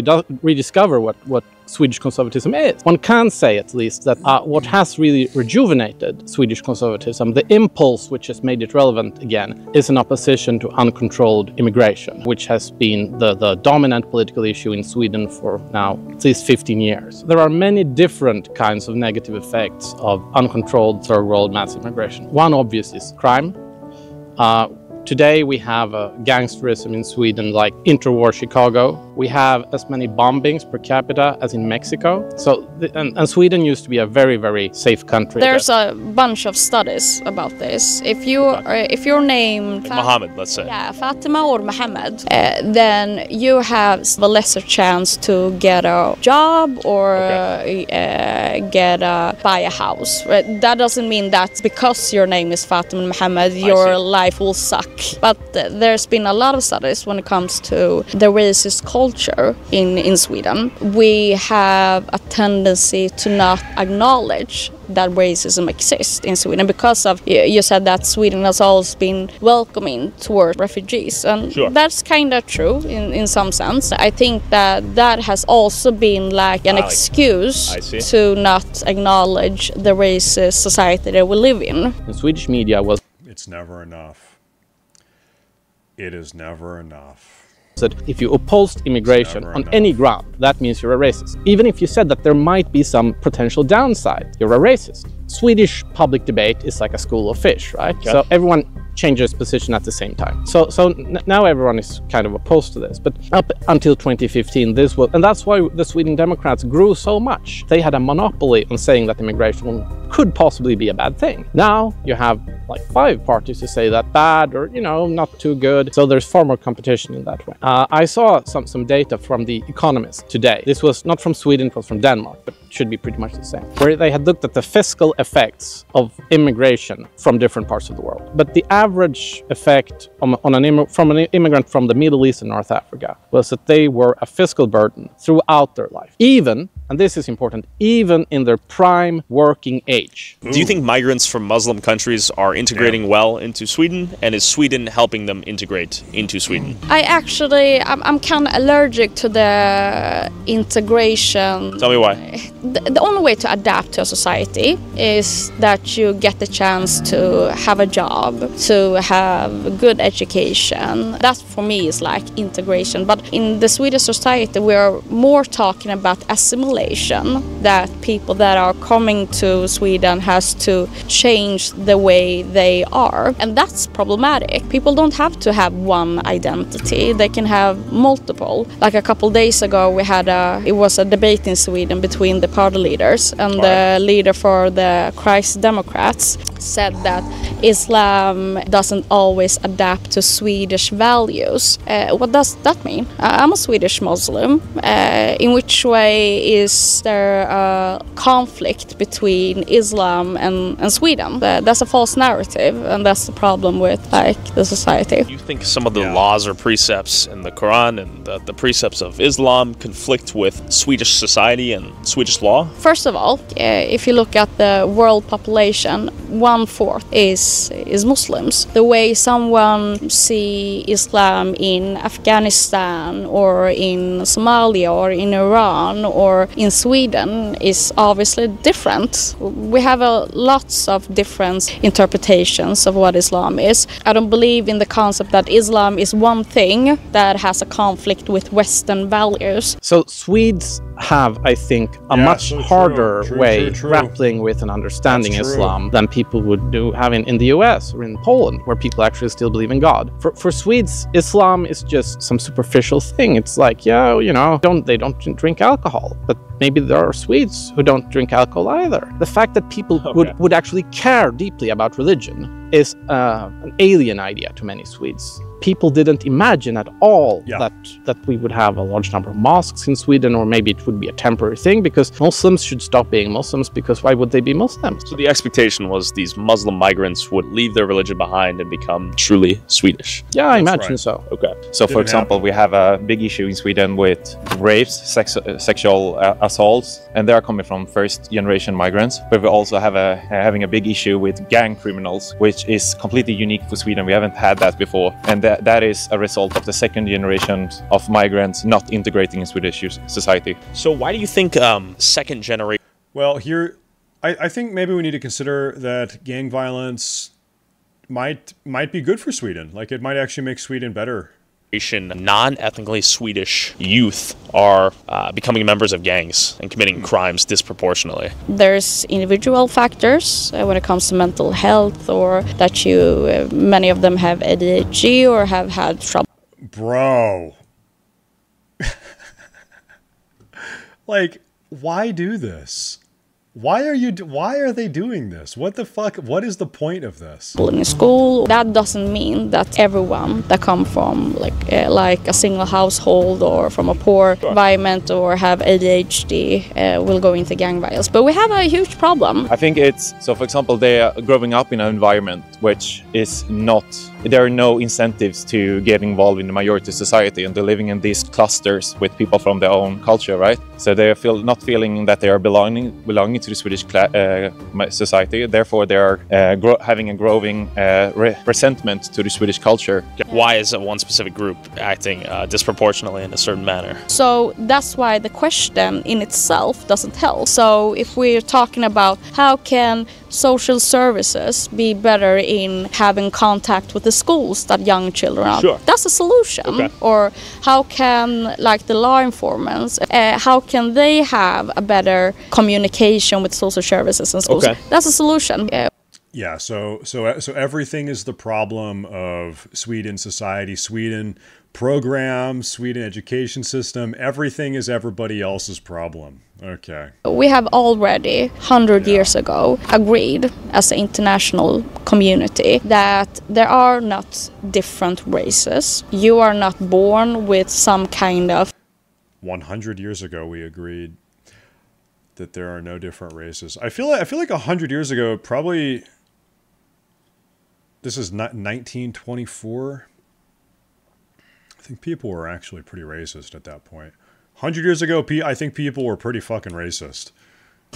rediscover what what Swedish conservatism is. One can say, at least, that uh, what has really rejuvenated Swedish conservatism, the impulse which has made it relevant again, is an opposition to uncontrolled immigration, which has been the the dominant political issue in Sweden for now at least fifteen years. There are many different kinds of negative effects of uncontrolled third-world mass immigration. One obvious is crime. Uh, today we have uh, gangsterism in Sweden like interwar Chicago. We have as many bombings per capita as in Mexico. So, the, and, and Sweden used to be a very, very safe country. There's a bunch of studies about this. If you uh, if you're named Mohammed, let's say, yeah, Fatima or Mohammed, uh, then you have a lesser chance to get a job or okay. uh, get a, buy a house. That doesn't mean that because your name is Fatima Mohammed, your life will suck. But uh, there's been a lot of studies when it comes to the racist culture. Culture in, in Sweden, we have a tendency to not acknowledge that racism exists in Sweden because of, you said that Sweden has always been welcoming toward refugees, and sure. that's kind of true in, in some sense. I think that that has also been like an ah, excuse to not acknowledge the racist society that we live in. The Swedish media was... It's never enough. It is never enough. That if you opposed immigration on enough. any ground, that means you're a racist. Even if you said that there might be some potential downside, you're a racist. Swedish public debate is like a school of fish, right? Okay. So everyone changes position at the same time. So so now everyone is kind of opposed to this. But up until twenty fifteen, this was, and that's why the Swedish Democrats grew so much. They had a monopoly on saying that immigration could possibly be a bad thing. Now you have like five parties to say that bad or, you know, not too good. So there's far more competition in that way. Uh, I saw some, some data from The Economist today. This was not from Sweden, it was from Denmark. But should be pretty much the same, where they had looked at the fiscal effects of immigration from different parts of the world. But the average effect on, on an from an immigrant from the Middle East and North Africa was that they were a fiscal burden throughout their life, even, and this is important, even in their prime working age. Ooh. Do you think migrants from Muslim countries are integrating yeah. well into Sweden, and is Sweden helping them integrate into Sweden? I actually, I'm, I'm kind of allergic to the integration. Tell me why. The, the only way to adapt to a society is that you get the chance to have a job, to have good education. That for me is like integration. But in the Swedish society, we're more talking about assimilation, that people that are coming to Sweden has to change the way they are. And that's problematic. People don't have to have one identity. They can have multiple. Like a couple days ago, we had a, it was a debate in Sweden between the party leaders, and the leader for the Rice Democrats said that Islam doesn't always adapt to Swedish values. Uh, what does that mean? I'm a Swedish Muslim. Uh, in which way is there a conflict between Islam and, and Sweden? Uh, that's a false narrative, and that's the problem with like the society. You think some of the yeah. laws or precepts in the Quran and the, the precepts of Islam conflict with Swedish society and Swedish law? First of all, uh, if you look at the world population, one fourth is is Muslims. The way someone see Islam in Afghanistan or in Somalia or in Iran or in Sweden is obviously different. We have a, lots of different interpretations of what Islam is. I don't believe in the concept that Islam is one thing that has a conflict with Western values. So Swedes have, I think, a yeah, much so harder true, way true, true. grappling with and understanding Islam than people would do have in, in the U S or in Poland, where people actually still believe in God. For, for Swedes, Islam is just some superficial thing. It's like, yeah, you know, don't they don't drink alcohol, but maybe there are Swedes who don't drink alcohol either. The fact that people okay. would, would actually care deeply about religion is uh, an alien idea to many Swedes. People didn't imagine at all yeah. that, that we would have a large number of mosques in Sweden, or maybe it would be a temporary thing because Muslims should stop being Muslims, because why would they be Muslims? So the expectation was these Muslim migrants would leave their religion behind and become truly Swedish. Yeah, I That's imagine right. so. Okay. So for example, happen. we have a big issue in Sweden with rapes, sex, uh, sexual uh, assaults, and they are coming from first generation migrants. But we also have a, uh, having a big issue with gang criminals, which is completely unique for Sweden. We haven't had that before. And That, that is a result of the second generation of migrants not integrating in Swedish society. So why do you think um, second generation? Well, here, I, I think maybe we need to consider that gang violence might might be good for Sweden. Like, it might actually make Sweden better. Non-ethnically Swedish youth are uh, becoming members of gangs and committing crimes disproportionately. There's individual factors uh, when it comes to mental health, or that you, uh, many of them have A D H D or have had trouble. Bro. Like, why do this? Why are you? Why are they doing this? What the fuck? What is the point of this? In school, that doesn't mean that everyone that come from like uh, like a single household or from a poor sure. environment or have A D H D uh, will go into gang violence. But we have a huge problem. I think it's so. For example, they are growing up in an environment which is not. There are no incentives to get involved in the majority society, and they're living in these clusters with people from their own culture, right? So they feel not feeling that they are belonging belonging to the Swedish uh, society. Therefore, they are uh, having a growing uh, re resentment to the Swedish culture. Why is one specific group acting uh, disproportionately in a certain manner? So that's why the question in itself doesn't help. So if we're talking about how can social services be better in having contact with the schools that young children are. Sure. That's a solution. Okay. Or how can, like the law enforcement, uh, how can they have a better communication with social services and schools? Okay. That's a solution. Uh, yeah. So so so everything is the problem of Sweden society, Sweden program, Sweden education system. Everything is everybody else's problem. Okay. We have already, one hundred yeah. years ago, agreed as an international community that there are not different races. You are not born with some kind of... one hundred years ago we agreed. that there are no different races. I feel like, I feel like a hundred years ago, probably, this is not nineteen twenty-four. I think people were actually pretty racist at that point. a hundred years ago, I think people were pretty fucking racist.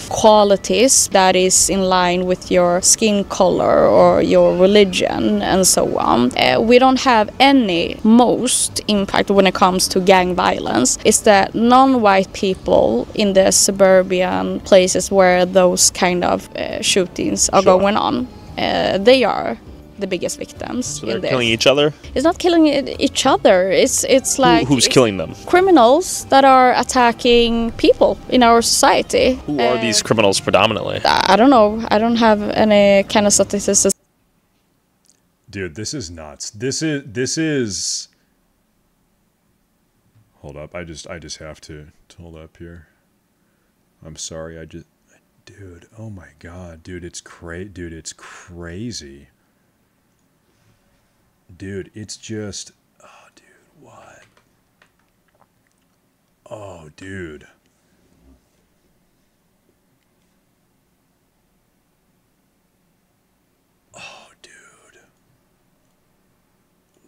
Qualities that is in line with your skin color or your religion and so on. Uh, we don't have any most impact when it comes to gang violence. It's that non-white people in the suburban places where those kind of uh, shootings are sure. going on, uh, they are the biggest victims. So they're in killing each other? It's not killing each other. It's it's like... Who, who's it's killing them? Criminals that are attacking people in our society. Who uh, are these criminals predominantly? I don't know. I don't have any kind of statistics. Dude, this is nuts. This is... This is... Hold up. I just I just have to hold up here. I'm sorry. I just... Dude, oh my god. Dude, it's cra- Dude, it's crazy. Dude, it's just, oh, dude, what? Oh, dude. Oh, dude.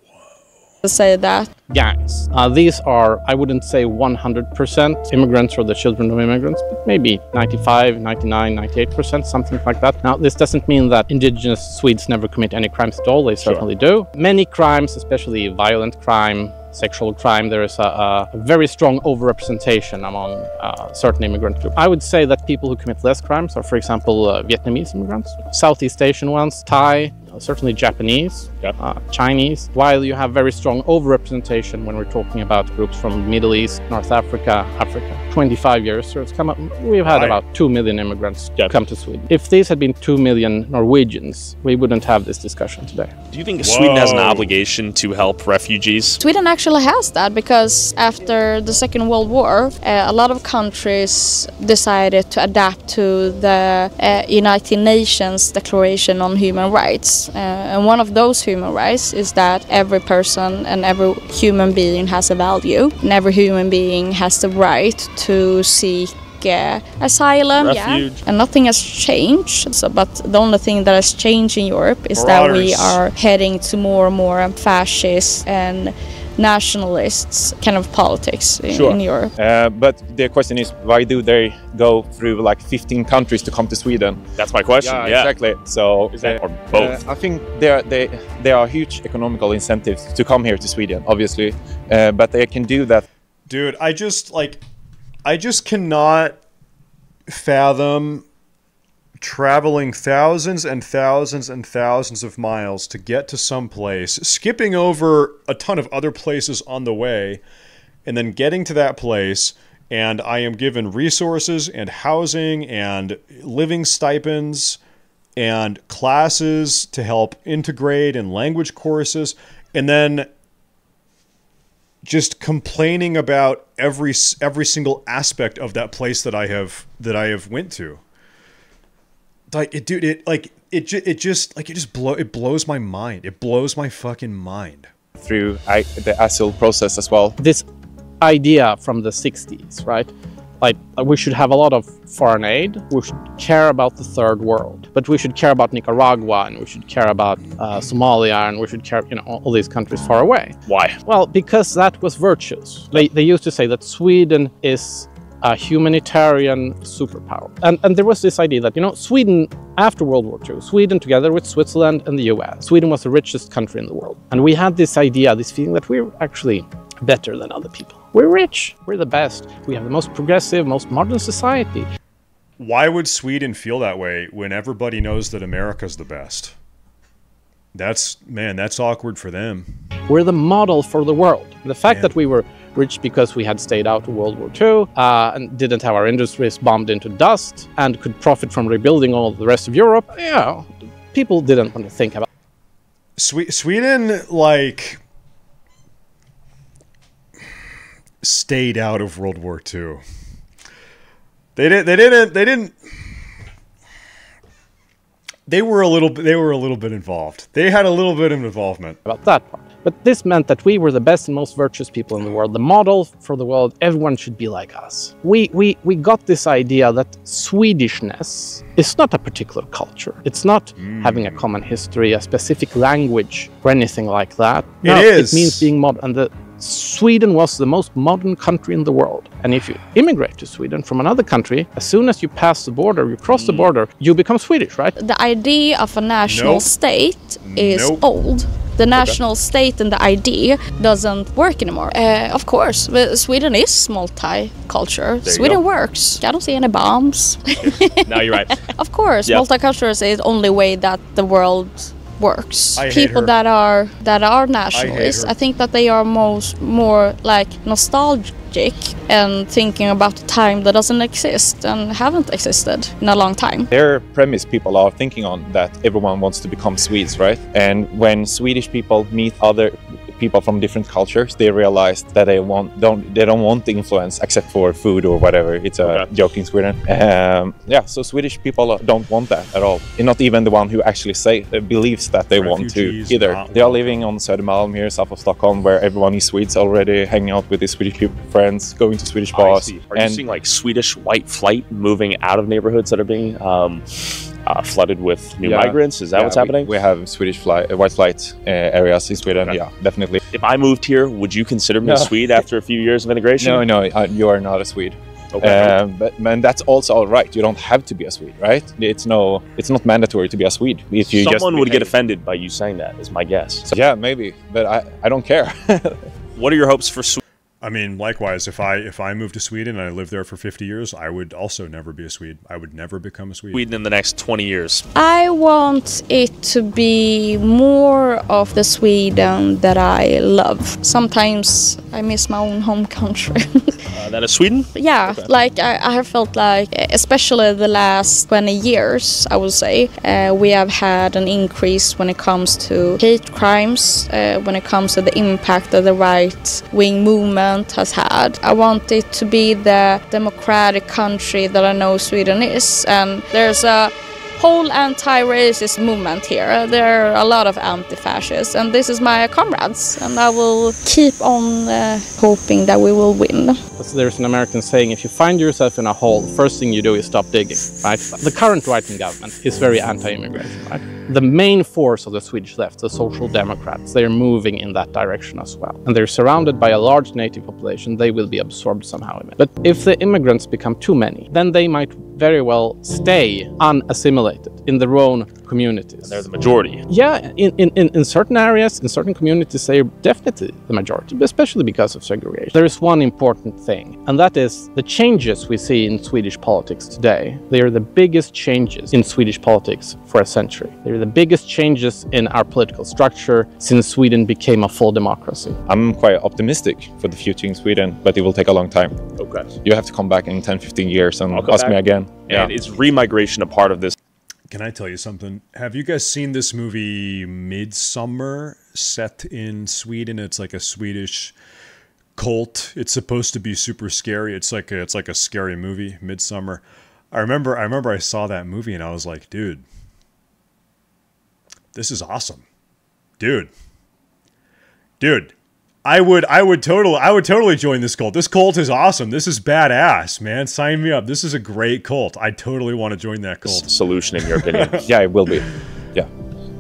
Whoa. Say that. Gangs. Uh, these are, I wouldn't say one hundred percent immigrants or the children of immigrants, but maybe ninety-five, ninety-nine, ninety-eight percent, something like that. Now, this doesn't mean that indigenous Swedes never commit any crimes at all. They certainly do. Many crimes, especially violent crime, sexual crime, there is a, a very strong overrepresentation among uh, certain immigrant groups. I would say that people who commit less crimes are, for example, uh, Vietnamese immigrants, Southeast Asian ones, Thai, uh, certainly Japanese, yep. uh, Chinese, while you have very strong overrepresentation when we're talking about groups from Middle East, North Africa, Africa. twenty-five years, so it's come up, we've had about two million immigrants yep. come to Sweden. If these had been two million Norwegians, we wouldn't have this discussion today. Do you think Whoa. Sweden has an obligation to help refugees? Sweden actually has that, because after the Second World War, uh, a lot of countries decided to adapt to the uh, United Nations Declaration on Human Rights. Uh, and one of those human rights is that every person and every human human being has a value, and every human being has the right to seek uh, asylum, refuge. Yeah. And nothing has changed, so, but the only thing that has changed in Europe is Marauders. That we are heading to more and more fascist and nationalists kind of politics in, sure. in Europe. Uh, but the question is, why do they go through like fifteen countries to come to Sweden? That's my question. Yeah, yeah. Exactly. So uh, or both. Uh, I think there they there are huge economical incentives to come here to Sweden, obviously, uh, but they can do that. Dude, I just like, I just cannot fathom traveling thousands and thousands and thousands of miles to get to some place, skipping over a ton of other places on the way, and then getting to that place, and I am given resources and housing and living stipends and classes to help integrate and language courses, and then just complaining about every every single aspect of that place that I have that I have went to. Like it, dude. It like it. It just like it just blow. It blows my mind. It blows my fucking mind. Through I, the asylum process as well. This idea from the sixties, right? Like we should have a lot of foreign aid. We should care about the third world, but we should care about Nicaragua, and we should care about uh, Somalia, and we should care, you know, all these countries far away. Why? Well, because that was virtuous. They they used to say that Sweden is a humanitarian superpower. And, and there was this idea that, you know, Sweden, after World War Two, Sweden together with Switzerland and the U S, Sweden was the richest country in the world. And we had this idea, this feeling that we're actually better than other people. We're rich, we're the best, we have the most progressive, most modern society. Why would Sweden feel that way when everybody knows that America's the best? That's, man, that's awkward for them. We're the model for the world. The fact yeah. that we were rich because we had stayed out of World War Two uh, and didn't have our industries bombed into dust and could profit from rebuilding all the rest of Europe, you know, people didn't want to think about it. Sweden, like, stayed out of World War Two. They didn't, they didn't, they didn't, they were a little, they were a little bit involved. They had a little bit of involvement. About that part. But this meant that we were the best and most virtuous people in the world, the model for the world, everyone should be like us. We, we, we got this idea that Swedishness is not a particular culture. It's not mm. having a common history, a specific language, or anything like that. It no, is. It means being modern. And the, Sweden was the most modern country in the world. And if you immigrate to Sweden from another country, as soon as you pass the border, you cross the border, you become Swedish, right? The idea of a national nope. state is nope. old. The national okay. state and the idea doesn't work anymore. Uh, of course, Sweden is multicultural. Sweden works. I don't see any bombs. No, you're right. Of course, yep. multicultural is the only way that the world works. I People that are that are nationalists, I, I think that they are most more like nostalgic and thinking about a time that doesn't exist and haven't existed in a long time. Their premise people are thinking on that everyone wants to become Swedes, right? And when Swedish people meet other people from different cultures, they realized that they want don't they don't want the influence except for food or whatever. It's a okay. joke in Sweden. Um, yeah, so Swedish people don't want that at all. And not even the one who actually say uh, believes that they Refugees want to either. They are living on Södermalm here, south of Stockholm, where everyone is Swedes already, hanging out with his Swedish people, friends, going to Swedish bars. Are and you seeing like Swedish white flight moving out of neighborhoods that are being Um, Uh, flooded with new yeah. migrants? Is that yeah, what's happening? We, we have Swedish fly, uh, white flight uh, areas in Sweden, okay. yeah, definitely. If I moved here, would you consider me no. a Swede after a few years of integration? No, no, uh, you are not a Swede. Okay. Uh, but man, that's also all right. You don't have to be a Swede, right? It's no, it's not mandatory to be a Swede. If you Someone just would get offended by you saying that, is my guess. So, yeah, maybe, but I, I don't care. What are your hopes for Sweden? I mean, likewise, if I if I moved to Sweden and I lived there for fifty years, I would also never be a Swede. I would never become a Swede. Sweden in the next twenty years. I want it to be more of the Sweden that I love. Sometimes I miss my own home country. uh, that is Sweden? Yeah, okay. like I, I have felt like, especially the last twenty years, I would say, uh, we have had an increase when it comes to hate crimes, uh, when it comes to the impact of the right-wing movement has had. I want it to be the democratic country that I know Sweden is, and there's a whole anti-racist movement here. There are a lot of anti-fascists, and this is my comrades, and I will keep on uh, hoping that we will win. So there's an American saying, if you find yourself in a hole, first thing you do is stop digging, right? The current right-wing government is very anti-immigration, right? The main force of the Swedish left, the Social Democrats, they are moving in that direction as well. And they're surrounded by a large native population, they will be absorbed somehow. But if the immigrants become too many, then they might very well stay unassimilated in their own communities. And they're the majority. Yeah, in, in, in certain areas, in certain communities, they are definitely the majority, especially because of segregation. There is one important thing, and that is the changes we see in Swedish politics today. They are the biggest changes in Swedish politics for a century. They are the biggest changes in our political structure since Sweden became a full democracy. I'm quite optimistic for the future in Sweden, but it will take a long time. Okay. You have to come back in ten, fifteen years and ask back. me again. And yeah. is remigration a part of this? Can I tell you something? Have you guys seen this movie Midsummer, set in Sweden? It's like a Swedish cult. It's supposed to be super scary. It's like a, it's like a scary movie, Midsummer. I remember I remember I saw that movie and I was like, dude, this is awesome. Dude. Dude, I would I would totally I would totally join this cult. This cult is awesome. This is badass, man. Sign me up. This is a great cult. I totally want to join that cult. S solution in your opinion? Yeah, it will be. Yeah.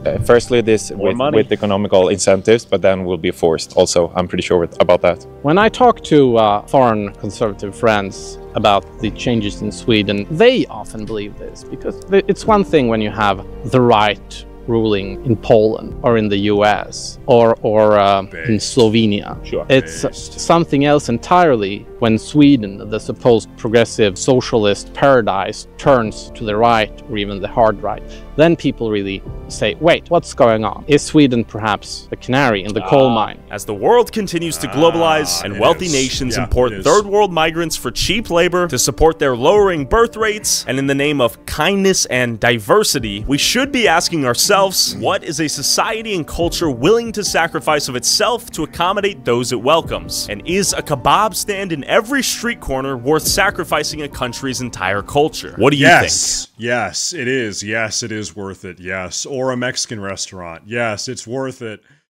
Uh, firstly, this with, with economical incentives, but then we'll be forced. Also, I'm pretty sure with, about that. When I talk to uh, foreign conservative friends about the changes in Sweden, they often believe this because it's one thing when you have the right ruling in Poland or in the U S or or uh, in Slovenia. Sure. It's Based. something else entirely when Sweden, the supposed progressive socialist paradise, turns to the right or even the hard right. Then people really say, wait, what's going on? Is Sweden perhaps a canary in the uh, coal mine? As the world continues to globalize uh, and wealthy is. nations yeah, import third world migrants for cheap labor to support their lowering birth rates, and in the name of kindness and diversity, we should be asking ourselves, what is a society and culture willing to sacrifice of itself to accommodate those it welcomes? And is a kebab stand in every street corner worth sacrificing a country's entire culture? What do you yes. think? Yes, it is. Yes, it is worth it. Yes. Or a Mexican restaurant. Yes, it's worth it.